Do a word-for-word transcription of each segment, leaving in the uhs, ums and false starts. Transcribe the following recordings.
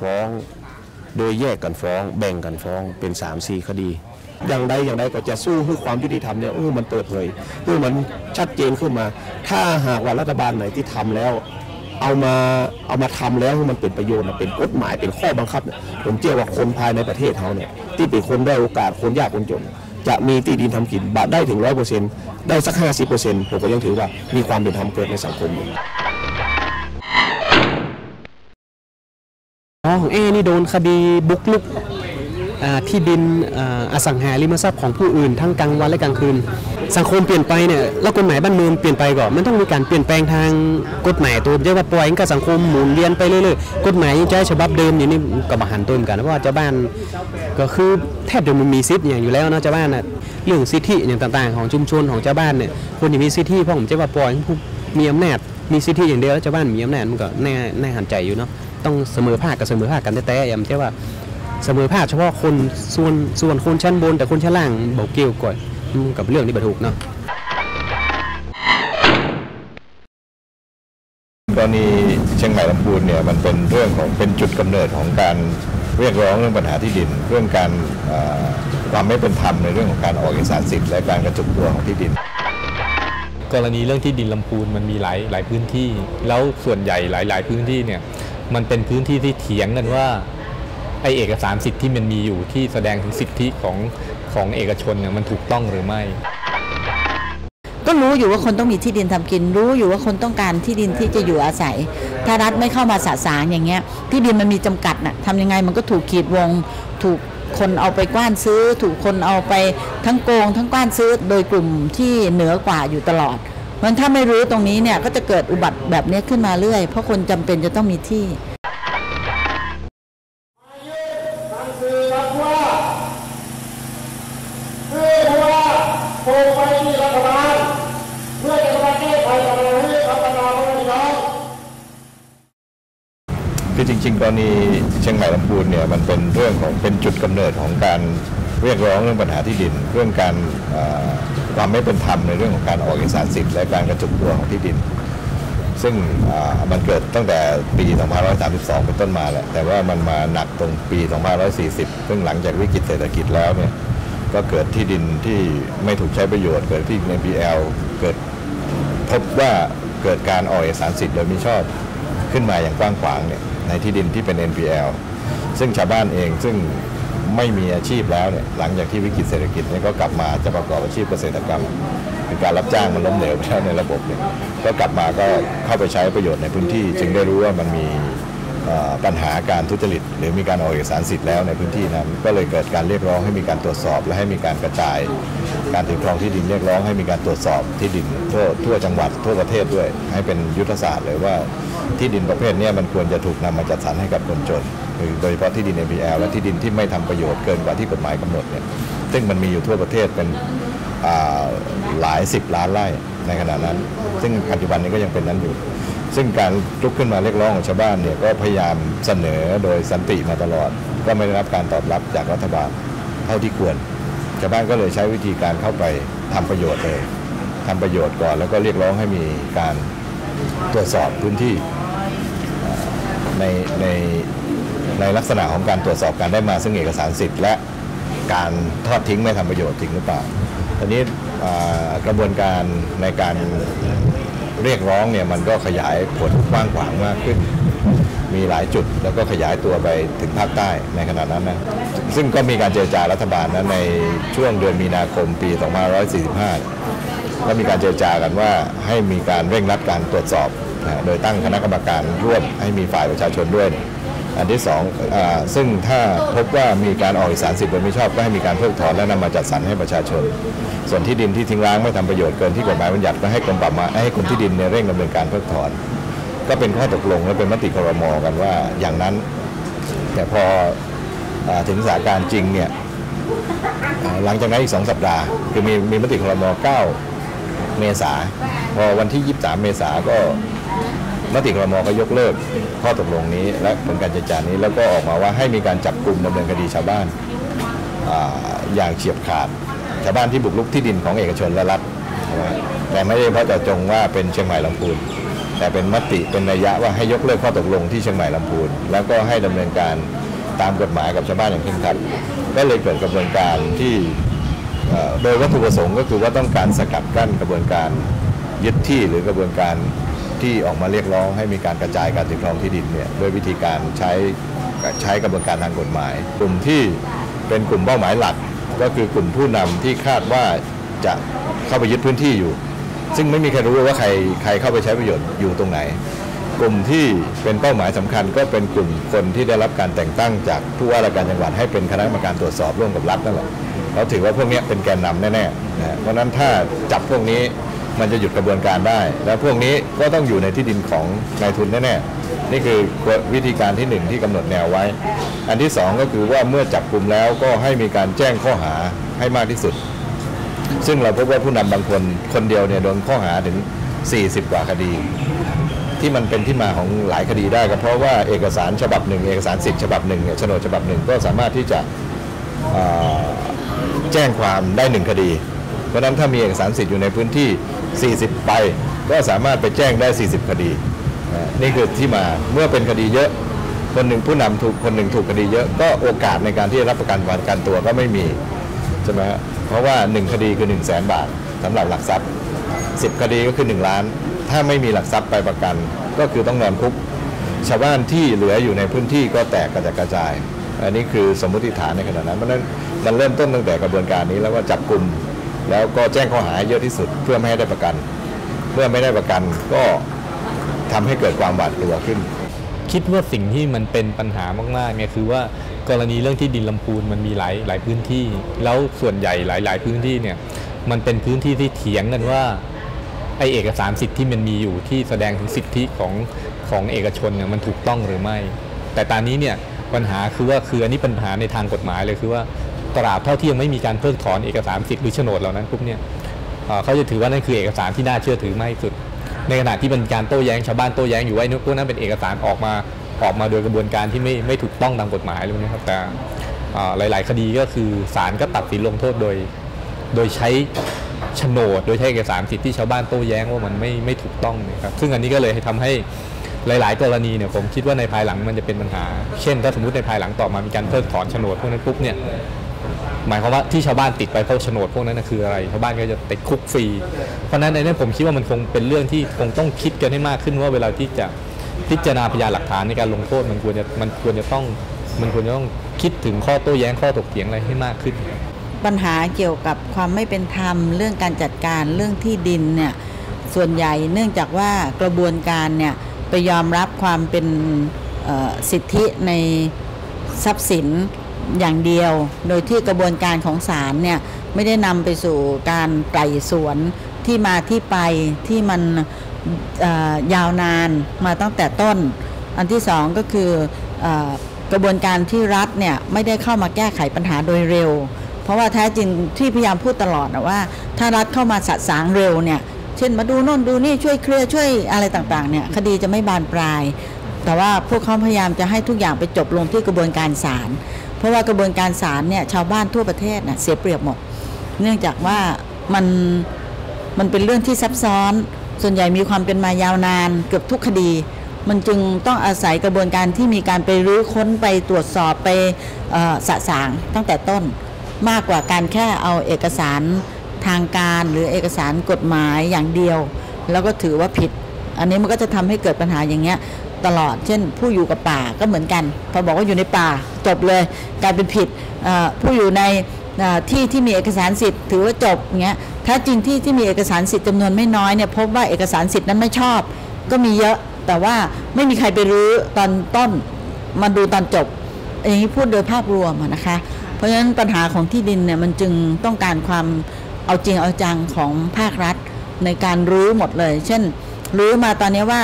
ฟ้องโดยแยกกันฟ้องแบ่งกันฟ้องเป็น สามสี่ คดีอย่างใดอย่างใดก็จะสู้เพื่อความยุติธรรมเนี่ยเออมันเปิดเผยเออมันชัดเจนขึ้นมาถ้าหากว่ารัฐบาลไหนที่ทำแล้วเอามาเอามาทำแล้วมันเป็นประโยชน์เป็นกฎหมายเป็นข้อบังคับเนี่ยผมเชื่อว่าคนภายในประเทศเขาเนี่ยที่เป็นคนได้โอกาสคนยากคนจนจะมีที่ดินทำกินบาทได้ถึง ร้อยเปอร์เซ็นต์ ได้สัก ห้าสิบเปอร์เซ็นต์ ผมก็ยังถือว่ามีความเป็นธรรมเกิดในสังคมอยู่ของเอนี่โดนคดีบุกรุกที่ดินอสังหาริมทรัพย์ของผู้อื่นทั้งกลางวันและกลางคืนสังคมเปลี่ยนไปเนี่ยแล้วกฎหมายบ้านเมืองเปลี่ยนไปก่อนมันต้องมีการเปลี่ยนแปลงทางกฎหมายตัวเรียกว่าปล่อยกับสังคมหมุนเวียนไปเรื่อยๆกฎหมายใช้ฉบับเดิมนี่นี่กับหันตัวเหมือนกันเพราะว่าเจ้าบ้านก็คือแทบจะมันมีสิทธิ์อย่างอยู่แล้วเนาะเจ้าบ้านน่ะเรื่องสิทธิอย่างต่างๆของชุมชนของเจ้าบ้านเนี่ยคนที่มีสิทธิพ่อผมเจ้าว่าปล่อยผู้มีอำนาจมีสิทธิอย่างเดียวแล้วเจ้าบ้านมีอำนาจมันก็แน่แน่หันใจอยู่เนาะต้องเสมอภาคกับเสมอภาคกันแต่ๆอย่างเช่นว่าเสมอภาคเฉพาะคนส่วนส่วนคนชั้นบนแต่คนชั้นล่างเบาเกลียวก่อนกับเรื่องนี้บัดถูกเนาะกรณีเชียงใหม่ลำพูนเนี่ยมันเป็นเรื่องของเป็นจุดกำเนิดของการเรียกร้องเรื่องปัญหาที่ดินเรื่องการความไม่เป็นธรรมในเรื่องของการออกเอกสารสิทธิ์และการกระจุกตัวของที่ดินกรณีเรื่องที่ดินลำพูนมันมีหลายหลายพื้นที่แล้วส่วนใหญ่หลายๆพื้นที่เนี่ยมันเป็นพื้นที่ที่เถียงกันว่าไอเอกสารสิทธิ์ที่มันมีอยู่ที่แสดงถึงสิทธิของของเอกชนเนี่ยมันถูกต้องหรือไม่ก็รู้อยู่ว่าคนต้องมีที่ดินทำกินรู้อยู่ว่าคนต้องการที่ดินที่จะอยู่อาศัยถ้ารัฐไม่เข้ามาสะสางอย่างเงี้ยที่ดินมันมีจำกัดน่ะทำยังไงมันก็ถูกขีดวงถูกคนเอาไปกว้านซื้อถูกคนเอาไปทั้งโกงทั้งกว้านซื้อโดยกลุ่มที่เหนือกว่าอยู่ตลอดมันถ้าไม่รู้ตรงนี้เนี่ยก็จะเกิดอุบัติแบบนี้ขึ้นมาเรื่อยเพราะคนจำเป็นจะต้องมีที่คือจริงๆกรณีเชียงใหม่ลำพูนเนี่ยมันเป็นเรื่องของเป็นจุดกำเนิดของการเรียกร้องเรื่องปัญหาที่ดินเรื่องการความไม่เป็นธรรมในเรื่องของการออกเอกสารสิทธิ์และการกระจุกตัวของที่ดินซึ่งมันเกิดตั้งแต่ปี สองพันห้าร้อยสามสิบสอง เป็นต้นมาแหละแต่ว่ามันมาหนักตรงปี สองพันห้าร้อยสี่สิบ ซึ่งหลังจากวิกฤตเศรษฐกิจแล้วเนี่ยก็เกิดที่ดินที่ไม่ถูกใช้ประโยชน์เกิดที่ เอ็น พี แอล เกิดพบว่าเกิดการออกเอกสารสิทธิ์โดยมิชอบขึ้นมาอย่างกว้างขวางเนี่ยในที่ดินที่เป็น เอ็น พี แอล ซึ่งชาวบ้านเองซึ่งไม่มีอาชีพแล้วเนี่ยหลังจากที่วิกฤตเศรษฐกิจเนี่ยก็กลับมาจะประกอบอาชีพเกษตรกรรมเป็นการรับจ้างมันล้มเหลวไปแล้วในระบบเนี่ยก็กลับมาก็เข้าไปใช้ประโยชน์ในพื้นที่จึงได้รู้ว่ามันมีปัญหาการทุจริตหรือมีการออกเอกสารสิทธิ์แล้วในพื้นที่นั้นก็เลยเกิดการเรียกร้องให้มีการตรวจสอบและให้มีการกระจายการถือครองที่ดินเรียกร้องให้มีการตรวจสอบที่ดินทั่วทั่วจังหวัดทั่วประเทศด้วยให้เป็นยุทธศาสตร์เลยว่าที่ดินประเภทนี้มันควรจะถูกนำมาจัดสรรให้กับคนจนคือโดยเฉพาะที่ดิน เอ็น พี แอล และที่ดินที่ไม่ทำประโยชน์เกินกว่าที่กฎหมายกำหนดเนี่ยซึ่งมันมีอยู่ทั่วประเทศเป็นหลายสิบล้านไร่ในขณะนั้นซึ่งปัจจุบันนี้ก็ยังเป็นนั้นอยู่ซึ่งการลุกขึ้นมาเรียกร้องของชาวบ้านเนี่ยก็พยายามเสนอโดยสันติมาตลอดก็ไม่ได้รับการตอบรับจากรัฐบาลเท่าที่ควรชาวบ้านก็เลยใช้วิธีการเข้าไปทำประโยชน์เลยทำประโยชน์ก่อนแล้วก็เรียกร้องให้มีการตรวจสอบพื้นที่ในในในลักษณะของการตรวจสอบการได้มาซึ่งเอกสารสิทธิ์และการทอดทิ้งไม่ทำประโยชน์จริงหรือเปล่าทีนี้กระบวนการในการเรียกร้องเนี่ยมันก็ขยายผลกว้างขวางมากขึ้นมีหลายจุดแล้วก็ขยายตัวไปถึงภาคใต้ในขณะนั้นนะซึ่งก็มีการเจรจารัฐบาลนั้นในช่วงเดือนมีนาคมปีสองพันห้าร้อยสี่สิบห้าก็มีการเจรจากันว่าให้มีการเร่งรัดการตรวจสอบโดยตั้งคณะกรรมการร่วมให้มีฝ่ายประชาชนด้วยอันที่สองซึ่งถ้าพบว่ามีการออกเอกสารสิทธิ์โดยไม่ชอบก็ให้มีการเพิกถอนและนำมาจัดสรรให้ประชาชนส่วนที่ดินที่ทิ้งร้างไม่ทำประโยชน์เกินที่กฎหมายบัญญัติก็ให้กรมป่าไม้ให้กรมที่ดินเร่งดำเนินการเพิกถอนก็เป็นข้อตกลงและเป็นมติครม.กันว่าอย่างนั้นแต่พอถึงสถานการณ์จริงเนี่ยหลังจากนั้นอีกสองสัปดาห์คือมีมีมติครม.เก้าเมษายนพอวันที่ยี่สิบสามเมษายนก็มติครม.ก็ยกเลิกข้อตกลงนี้และผลการเจรจานี้แล้วก็ออกมาว่าให้มีการจับกลุ่มดำเนินคดีชาวบ้านอย่างเฉียบขาดชาวบ้านที่บุกรุกที่ดินของเอกชนและรัฐแต่ไม่ได้เพราะเจาะจงว่าเป็นเชียงใหม่ลำพูน แต่เป็นมติเป็นนัยยะว่าให้ยกเลิกข้อตกลงที่เชียงใหม่ลำพูนแล้วก็ให้ดำเนินการตามกฎหมายกับชาวบ้านอย่างเคร่งครัดก็เลยเกิดกระบวนการที่โดยวัตถุประสงค์ก็คือว่าต้องการสกัดกั้นกระบวนการยึดที่หรือกระบวนการที่ออกมาเรียกร้องให้มีการกระจายการถือครองที่ดินเนี่ยด้วยวิธีการใช้ใช้กระบวนการทางกฎหมายกลุ่มที่เป็นกลุ่มเป้าหมายหลักก็คือกลุ่มผู้นำที่คาดว่าจะเข้าไปยึดพื้นที่อยู่ซึ่งไม่มีใครรู้ว่าใครใครเข้าไปใช้ประโยชน์อยู่ตรงไหนกลุ่มที่เป็นเป้าหมายสำคัญก็เป็นกลุ่มคนที่ได้รับการแต่งตั้งจากผู้ว่าราชการจังหวัดให้เป็นคณะกรรมการตรวจสอบร่วมกับรัฐนั่นแหละเราถือว่าพวกนี้เป็นแกนนำแน่ๆนะเพราะฉะนั้นถ้าจับพวกนี้มันจะหยุดกระบวนการได้แล้วพวกนี้ก็ต้องอยู่ในที่ดินของนายทุนแน่ๆนี่คือวิธีการที่หนึ่งที่กำหนดแนวไว้อันที่สองก็คือว่าเมื่อจับกลุ่มแล้วก็ให้มีการแจ้งข้อหาให้มากที่สุดซึ่งเราพบว่าผู้นำบางคนคนเดียวเนี่ยโดนข้อหาถึงสี่สิบกว่าคดีที่มันเป็นที่มาของหลายคดีได้ก็เพราะว่าเอกสารฉบับหนึ่งเอกสารสิทธิ์ฉบับหนึ่งเนี่ยโฉนดฉบับหนึ่งก็สามารถที่จะแจ้งความได้หนึ่งคดีเพราะฉะนั้นถ้ามีเอกสารสิทธิ์อยู่ในพื้นที่สี่สิบไปก็สามารถไปแจ้งได้สี่สิบคดีนี่คือที่มาเมื่อเป็นคดีเยอะคนหนึ่งผู้นำถูกคนหนึ่งถูกคดีเยอะก็โอกาสในการที่จะรับประกันประกันตัวก็ไม่มีใช่ไหมเพราะว่าหนึ่งคดีคือหนึ่งแสนบาทสำหรับหลักทรัพย์สิบคดีก็คือหนึ่งล้านถ้าไม่มีหลักทรัพย์ไปประกันก็คือต้องนอนคุกชาวบ้านที่เหลืออยู่ในพื้นที่ก็แตกกระจัดกระจายอันนี้คือสมมติฐานในขณะนั้นเพราะฉะนั้นมันเริ่มต้นตั้งแต่กระบวนการนี้แล้วว่าจับกลุ่มแล้วก็แจ้งข้อหาเยอะที่สุดเพื่อไม่ให้ได้ประกันเพื่อไม่ได้ประกันก็ทำให้เกิดความหวาดกลัวขึ้นคิดว่าสิ่งที่มันเป็นปัญหามากๆเนี่ยคือว่ากรณีเรื่องที่ดินลำพูนมันมีหลายหลายพื้นที่แล้วส่วนใหญ่หลายๆพื้นที่เนี่ยมันเป็นพื้นที่ที่เถียงกันว่าไอเอกสารสิทธิ์ที่มันมีอยู่ที่แสดงถึงสิทธิของของเอกชนเนี่ยมันถูกต้องหรือไม่แต่ตอนนี้เนี่ยปัญหาคือว่าคืออันนี้ปัญหาในทางกฎหมายเลยคือว่าตราบเท่าที่ยังไม่มีการเพิกถอนเอกสารสิทธิ์หรือโฉนดเหล่านั้นปุ๊บเนี่ยเขาจะถือว่านั่นคือเอกสารที่น่าเชื่อถือมากที่สุดในขณะที่เป็นการโต้แย้งชาวบ้านโต้แย้งอยู่ว่าพวกนั้นเป็นเอกสารออกมาออกมาโดยกระบวนการที่ไม่ไม่ถูกต้องตามกฎหมายเลยนะครับแต่หลายๆคดีก็คือศาลก็ตัดสินลงโทษโดยโดยใช้โฉนดโดยใช้เอกสารสิทธิ์ที่ชาวบ้านโต้แย้งว่ามันไม่ไม่ถูกต้องนะครับซึ่งอันนี้ก็เลยทำให้หลายๆกรณีเนี่ยผมคิดว่าในภายหลังมันจะเป็นปัญหาเช่นถ้าสมมติในภายหลังต่อมามีการเพิกถอนโฉนดพวกนั้นปุ๊บเนี่ยหมายความว่าที่ชาวบ้านติดไปเพราะโฉนดพวกนั้นคืออะไรชาวบ้านก็จะติดคุกฟรีเพราะนั้นในนั้นผมคิดว่ามันคงเป็นเรื่องที่คงต้องคิดกันให้มากขึ้นว่าเวลาที่จะพิจารณาพยานหลักฐานในการลงโทษมันควรจะมันควรจะต้องมันควรจะต้องคิดถึงข้อโต้แย้งข้อถกเถียงอะไรให้มากขึ้นปัญหาเกี่ยวกับความไม่เป็นธรรมเรื่องการจัดการเรื่องที่ดินเนี่ยส่วนใหญ่เนื่องจากว่ากระบวนการเนี่ยไปยอมรับความเป็นสิทธิในทรัพย์สินอย่างเดียวโดยที่กระบวนการของศาลเนี่ยไม่ได้นำไปสู่การไต่สวนที่มาที่ไปที่มันยาวนานมาตั้งแต่ต้นอันที่สองก็คือกระบวนการที่รัฐเนี่ยไม่ได้เข้ามาแก้ไขปัญหาโดยเร็วเพราะว่าแท้จริงที่พยายามพูดตลอดนะว่าถ้ารัฐเข้ามาสะสางเร็วเนี่ยเช่นมาดูโน่นดูนี่ช่วยเคลียร์ช่วยอะไรต่างๆเนี่ยคดีจะไม่บานปลายแต่ว่าพวกเขาพยายามจะให้ทุกอย่างไปจบลงที่กระบวนการศาลเพราะว่ากระบวนการศาลเนี่ยชาวบ้านทั่วประเทศน่ะเสียเปรียบหมดเนื่องจากว่ามันมันเป็นเรื่องที่ซับซ้อนส่วนใหญ่มีความเป็นมายาวนานเกือบทุกคดีมันจึงต้องอาศัยกระบวนการที่มีการไปรื้อค้นไปตรวจสอบไปสะสางตั้งแต่ต้นมากกว่าการแค่เอาเอกสารทางการหรือเอกสารกฎหมายอย่างเดียวแล้วก็ถือว่าผิดอันนี้มันก็จะทำให้เกิดปัญหาอย่างเงี้ยตลอดเช่นผู้อยู่กับป่าก็เหมือนกันพอบอกว่าอยู่ในป่าจบเลยกลายเป็นผิดผู้อยู่ในที่ที่มีเอกสารสิทธิ์ถือว่าจบเงี้ยถ้าจริงที่ที่มีเอกสารสิทธิ์จำนวนไม่น้อยเนี่ยพบว่าเอกสารสิทธิ์นั้นไม่ชอบก็มีเยอะแต่ว่าไม่มีใครไปรื้อตอนต้นมาดูตอนจบอย่างนี้พูดโดยภาพรวมนะคะเพราะฉะนั้นปัญหาของที่ดินเนี่ยมันจึงต้องการความเอาจริงเอาจังของภาครัฐในการรื้อหมดเลยเช่นรื้อมาตอนนี้ว่า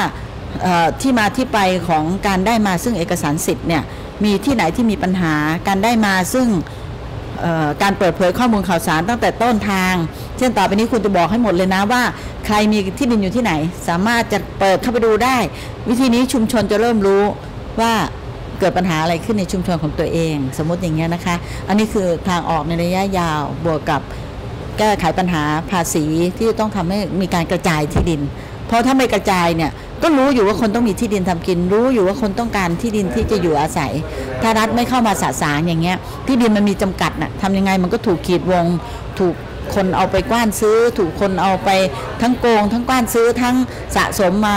ที่มาที่ไปของการได้มาซึ่งเอกสารสิทธิ์เนี่ยมีที่ไหนที่มีปัญหาการได้มาซึ่งการเปิดเผยข้อมูลข่าวสารตั้งแต่ต้นทางเช่นต่อไปนี้คุณจะบอกให้หมดเลยนะว่าใครมีที่ดินอยู่ที่ไหนสามารถจะเปิดเข้าไปดูได้วิธีนี้ชุมชนจะเริ่มรู้ว่าเกิดปัญหาอะไรขึ้นในชุมชนของตัวเองสมมติอย่างเงี้ยนะคะอันนี้คือทางออกในระยะยาวบวกกับแก้ไขปัญหาภาษีที่ต้องทำให้มีการกระจายที่ดิน เพราะถ้าไม่กระจายเนี่ยก็รู้อยู่ว่าคนต้องมีที่ดินทำกินรู้อยู่ว่าคนต้องการที่ดินที่จะอยู่อาศัยถ้ารัฐไม่เข้ามาสะสางอย่างเงี้ยที่ดินมันมีจำกัดน่ะทำยังไงมันก็ถูกขีดวงถูกคนเอาไปกว้านซื้อถูกคนเอาไปทั้งโกงทั้งกว้านซื้อทั้งสะสมมา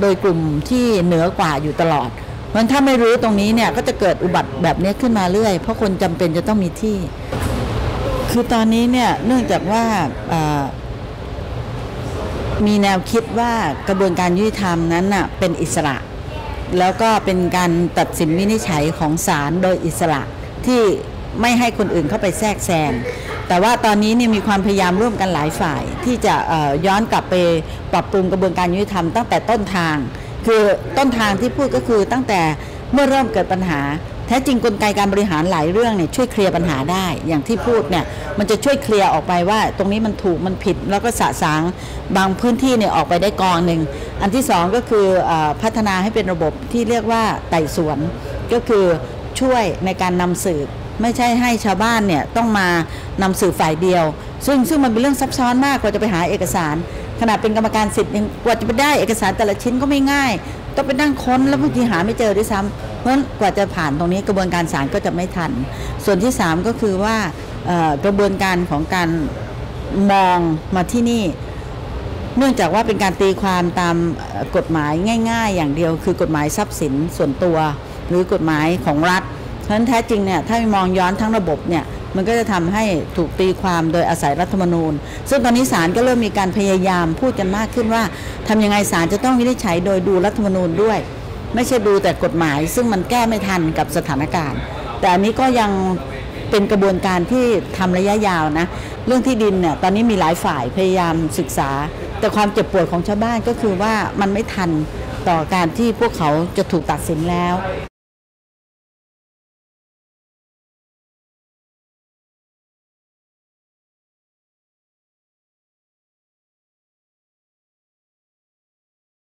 โดยกลุ่มที่เหนือกว่าอยู่ตลอดมันถ้าไม่รู้ตรงนี้เนี่ยก็จะเกิดอุบัติแบบนี้ขึ้นมาเรื่อยเพราะคนจำเป็นจะต้องมีที่คือตอนนี้เนี่ยเนื่องจากว่ามีแนวคิดว่ากระบวนการยุติธรรมนั้นน่ะเป็นอิสระแล้วก็เป็นการตัดสินวินิจฉัยของศาลโดยอิสระที่ไม่ให้คนอื่นเข้าไปแทรกแซงแต่ว่าตอนนี้เนี่ยมีความพยายามร่วมกันหลายฝ่ายที่จะย้อนกลับไปปรับปรุงกระบวนการยุติธรรมตั้งแต่ต้นทางคือต้นทางที่พูดก็คือตั้งแต่เมื่อเริ่มเกิดปัญหาแท้จริงกลไกการบริหารหลายเรื่องเนี่ยช่วยเคลียร์ปัญหาได้อย่างที่พูดเนี่ยมันจะช่วยเคลียร์ออกไปว่าตรงนี้มันถูกมันผิดแล้วก็สะสางบางพื้นที่เนี่ยออกไปได้กองหนึ่งอันที่สองก็คือพัฒนาให้เป็นระบบที่เรียกว่าไต่สวนก็คือช่วยในการนำสืบไม่ใช่ให้ชาวบ้านเนี่ยต้องมานำสืบฝ่ายเดียวซึ่งซึ่งมันเป็นเรื่องซับซ้อนมากกว่าจะไปหาเอกสารขนาดเป็นกรรมการสิทธิ์ยังกว่าจะไปได้เอกสารแต่ละชิ้นก็ไม่ง่ายต้องไปนั่งค้นแล้วบางทีหาไม่เจอด้วยซ้ำเพราะกว่าจะผ่านตรงนี้กระบวนการศาลก็จะไม่ทันส่วนที่สามก็คือว่ากระบวนการของการมองมาที่นี่เนื่องจากว่าเป็นการตีความตามกฎหมายง่ายๆอย่างเดียวคือกฎหมายทรัพย์สินส่วนตัวหรือกฎหมายของรัฐเพราะฉะนั้นแท้จริงเนี่ยถ้ามองย้อนทั้งระบบเนี่ยมันก็จะทำให้ถูกตีความโดยอาศัยรัฐธรรมนูญซึ่งตอนนี้ศาลก็เริ่มมีการพยายามพูดกันมากขึ้นว่าทำยังไงศาลจะต้องวินิจฉัยโดยดูรัฐธรรมนูญด้วยไม่ใช่ดูแต่กฎหมายซึ่งมันแก้ไม่ทันกับสถานการณ์แต่อันนี้ก็ยังเป็นกระบวนการที่ทำระยะยาวนะเรื่องที่ดินเนี่ยตอนนี้มีหลายฝ่ายพยายามศึกษาแต่ความเจ็บปวดของชาวบ้านก็คือว่ามันไม่ทันต่อการที่พวกเขาจะถูกตัดสินแล้ว